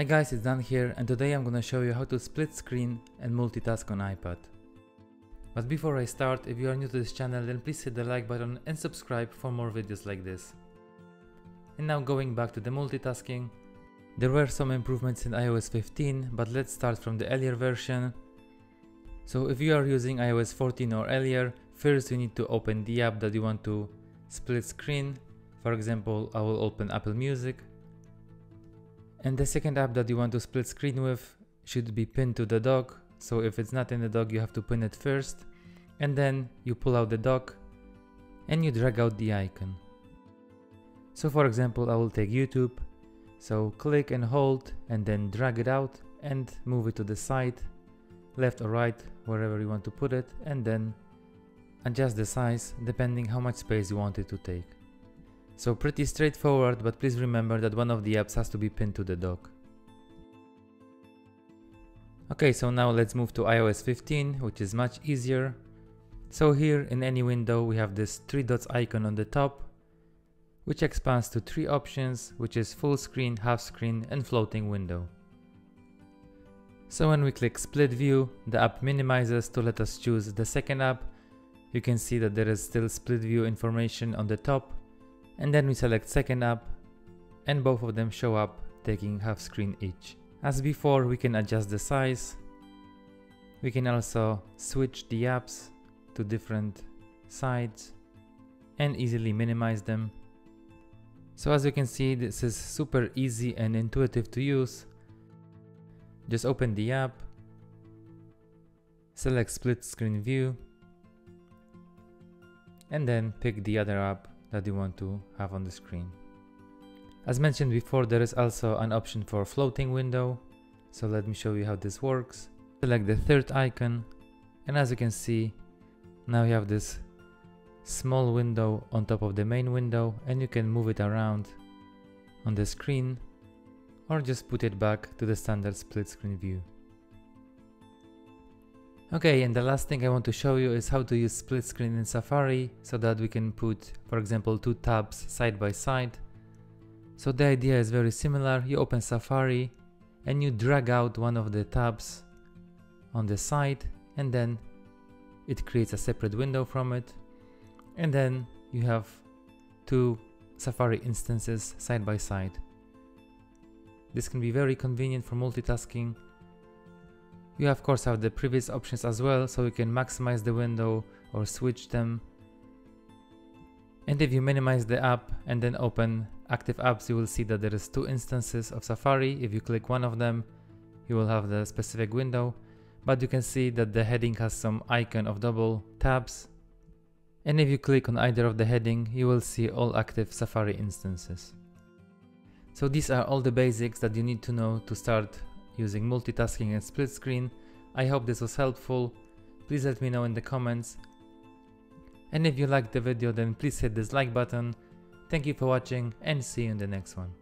Hi guys, it's Dan here, and today I'm gonna show you how to split screen and multitask on iPad. But before I start, if you are new to this channel, then please hit the like button and subscribe for more videos like this. And now going back to the multitasking, there were some improvements in iOS 15, but let's start from the earlier version. So if you are using iOS 14 or earlier, first you need to open the app that you want to split screen. For example, I will open Apple Music. And the second app that you want to split screen with should be pinned to the dock, so if it's not in the dock you have to pin it first, and then you pull out the dock and you drag out the icon. So for example I will take YouTube, so click and hold and then drag it out and move it to the side, left or right, wherever you want to put it, and then adjust the size depending how much space you want it to take. So pretty straightforward, but please remember that one of the apps has to be pinned to the dock. Okay, so now let's move to iOS 15, which is much easier. So here in any window we have this three dots icon on the top, which expands to three options, which is full screen, half screen and floating window. So when we click split view, the app minimizes to let us choose the second app. You can see that there is still split view information on the top. And then we select second app and both of them show up taking half screen each. As before, we can adjust the size. We can also switch the apps to different sides and easily minimize them. So as you can see, this is super easy and intuitive to use. Just open the app, select split screen view, and then pick the other app that you want to have on the screen. As mentioned before, there is also an option for floating window, so let me show you how this works. Select the third icon, and as you can see, now you have this small window on top of the main window, and you can move it around on the screen or just put it back to the standard split screen view. Okay, and the last thing I want to show you is how to use split screen in Safari so that we can put, for example, two tabs side by side. So the idea is very similar. You open Safari and you drag out one of the tabs on the side, and then it creates a separate window from it. And then you have two Safari instances side by side. This can be very convenient for multitasking. You of course have the previous options as well, so you can maximize the window or switch them. And if you minimize the app and then open active apps, you will see that there is two instances of Safari. If you click one of them, you will have the specific window, but you can see that the heading has some icon of double tabs. And if you click on either of the heading, you will see all active Safari instances. So these are all the basics that you need to know to start using multitasking and split screen. I hope this was helpful. Please let me know in the comments. And if you liked the video, then please hit this like button. Thank you for watching and see you in the next one.